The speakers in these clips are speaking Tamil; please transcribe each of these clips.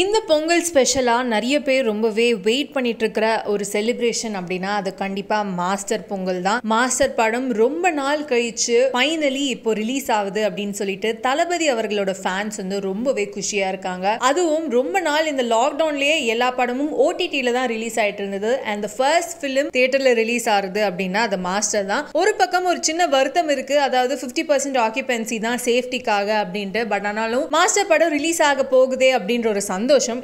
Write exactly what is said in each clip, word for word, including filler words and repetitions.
In the Pongal special, nariya pay rombave wait panitrukra or celebration abdina, the Kandipa Master Pongal da Master Padam Rombanal Kaich finally ipo release avadu abdin solita, Talabadi avargaloda fans on the rombave Kushiar Kanga, Adum Rombanal in the lockdown lay Yella Padamum O T T la release itanother and the first film theatre release are the abdina, the Master da Orupakam or China Vartha Mirka, other fifty percent occupancy da safety kaga abdinta, but analo Master Padam release aga pog de abdin.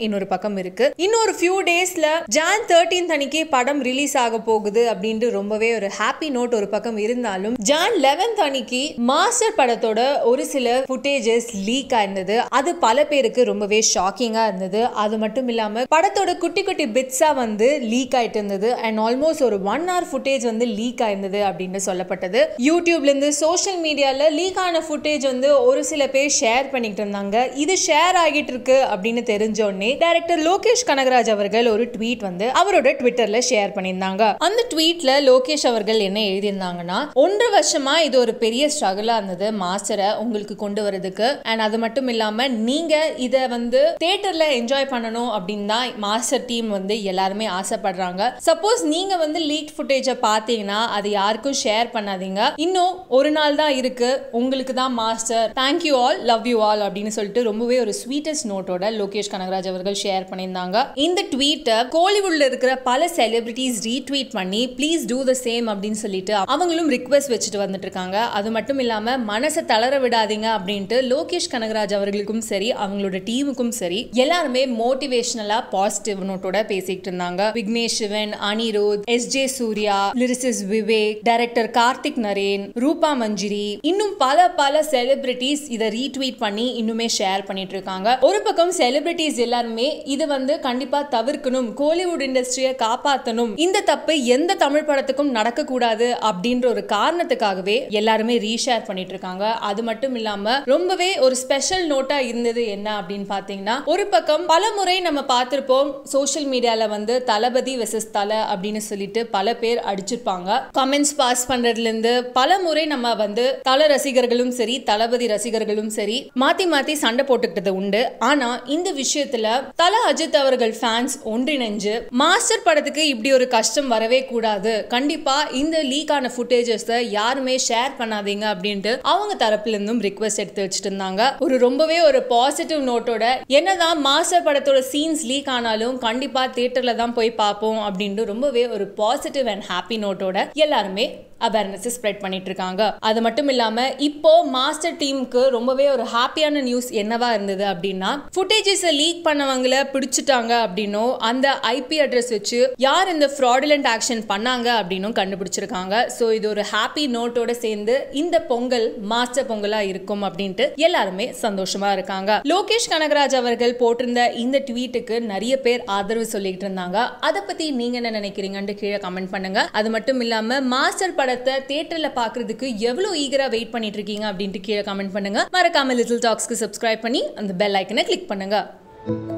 இன்னொரு பக்கம் இருக்கு இன்னொரு few daysல January thirteenth அன்னைக்கு படம் ரிலீஸ் ஆக போகுது அப்படினு ரொம்பவே ஒரு ஹாப்பி நோட் ஒரு பக்கம் இருந்தாலும் January eleventh அன்னைக்கு மாஸ்டர் படத்தோட ஒரு சில footages leak ஆனது அது பல பேருக்கு ரொம்பவே ஷாக்கிங்கா இருந்தது அது மட்டும் இல்லாம படத்தோட குட்டி குட்டி பிட்ஸா வந்து லீக் ஆயிட்டு இருந்தது and almost ஒரு one hour footage வந்து லீக் ஆயிருந்தது அப்படினு சொல்லப்பட்டது YouTubeல இருந்து social மீடியால லீக் ஆன footage வந்து ஒரு சில பேர் ஷேர் பண்ணிட்டு இருந்தாங்க இது ஷேர் ஆகிட்டு இருக்கு அப்படினு Director Lokesh Kanagraja avargal oru tweet vandu avaroda Twitter la share panniranga and the tweet la Lokesh avargal enna eludhiranga ondra varshama idu oru periya struggle ah irundhathu master ungalku kondu varadhukku and adu mattum illama neenga idha vandu theater la enjoy pananum abindha master team vandu ellarume aasai padranga suppose neenga vandu leaked footage ah pathina adu yarkum share pannadinga inno oru naal dhaan irukku ungalku dhaan master thank you all love you all abindhu solittu rombave oru sweetest note oda Lokesh Kanagraja avargal share panniranga in the tweet Kollywood la irukra pala celebrities retweet panni please do the same abdin solittu avangalum request vechitu vandirukanga adu mattum illama manasa talara vidadinga abdintu Lokesh Kanagraja avargalukkum seri avangaloda teamukkum seri ellarume motivationally positive note oda pesikittiranga Vignesh Shivan Anirudh S J Surya lyricist Vivek director Karthik Naren Rupa Manjiri innum pala pala celebrities idha retweet panni innume share panniterukanga oru pakkam celebrity எல்லாருமே இது வந்து கண்டிப்பா தவிர்க்கணும் கோலிவுட் இண்டஸ்ட்ரியை காப்பாத்தணும் இந்த தப்பு எந்த தமிழ் படத்துக்கும் நடக்க கூடாது அப்படிங்கற ஒரு காரணத்துக்காகவே எல்லாரும் ரீஷேர் பண்ணிட்டு இருக்காங்க அது மட்டும் இல்லாம ரொம்பவே ஒரு ஸ்பெஷல் நோட்டா இருந்தது என்ன அப்படிን பாத்தீங்கன்னா ஒரு பக்கம் பலமுறை நம்ம பாத்திருப்போம் சோஷியல் மீடியால வந்து தலபதி வெர்சஸ் தல அப்படினு சொல்லிட்டு பல பேர் அடிச்சிருப்பாங்க கமெண்ட்ஸ் பாஸ் பண்றதுல இருந்து பலமுறை நம்ம வந்து தல ரசிகர்களும் சரி தலபதி ரசிகர்களும் சரி மாத்தி மாத்தி சண்டை போட்டுக்கிட்டது உண்டு ஆனா இந்த விஷயத்துல தல அஜித் அவர்கள் ஃபேன்ஸ் ஒன்றிணைஞ்சு மாஸ்டர் படத்துக்கு இப்படி ஒரு கஷ்டம் வரவே கூடாது கண்டிப்பா இந்த லீக் ஆன ஃபுட்டேजेस யாருமே ஷேர் பண்ணாதீங்க அப்படினு அவங்க தரப்புல இருந்தும் ரிக்வெஸ்ட் எடுத்து வச்சிட்டாங்க ஒரு ரொம்பவே ஒரு பாசிட்டிவ் நோட்டோட என்னதான் மாஸ்டர் படத்தோட சீன்ஸ் லீக் ஆனாலும் கண்டிப்பா தியேட்டர்ல தான் போய் பாப்போம் அப்படினு ரொம்பவே ஒரு பாசிட்டிவ் அண்ட் ஹாப்பி நோட்டோட எல்லாரும் awareness spread பண்ணிட்டு இருக்காங்க அது மட்டும் இல்லாம இப்போ மாஸ்டர் டீமுக்கு ரொம்பவே ஒரு ஹாப்பியான நியூஸ் என்னவா இருந்தது அப்படினா ஃபுட்டேजेस லீக் பண்ணவங்கள பிடிச்சிட்டாங்க அப்படினோ அந்த ஐபி அட்ரஸ் வெச்சு யார் இந்த fraudulent action பண்ணாங்க அப்படினோ கண்டுபிடிச்சிருக்காங்க சோ இது ஒரு ஹாப்பி நோட்டோட சேர்ந்து இந்த பொங்கல் மாஸ்டர் பொங்கலா இருக்கும் அப்படினு எல்லாரும் சந்தோஷமா இருக்காங்க லோகேஷ் கனகராஜ் அவர்கள் போட்டிருந்த இந்த ட்வீட்டுக்கு நிறைய பேர் ஆதரவு சொல்லிட்டு இருந்தாங்க அத பத்தி நீங்க என்ன நினைக்கிறீங்கன்னு கீழ கமெண்ட் பண்ணுங்க அது மட்டும் இல்லாம மாஸ்டர் தியேட்டர்ல பாக்குறதுக்கு எவ்வளவு ஈகரா வெயிட் பண்ணிட்டு இருக்கீங்க அப்படினு கீழ கமெண்ட் பண்ணுங்க மறக்காம லிட்டில் டாக்ஸ்க்கு subscribe பண்ணி அந்த bell icon-ஐ click பண்ணுங்க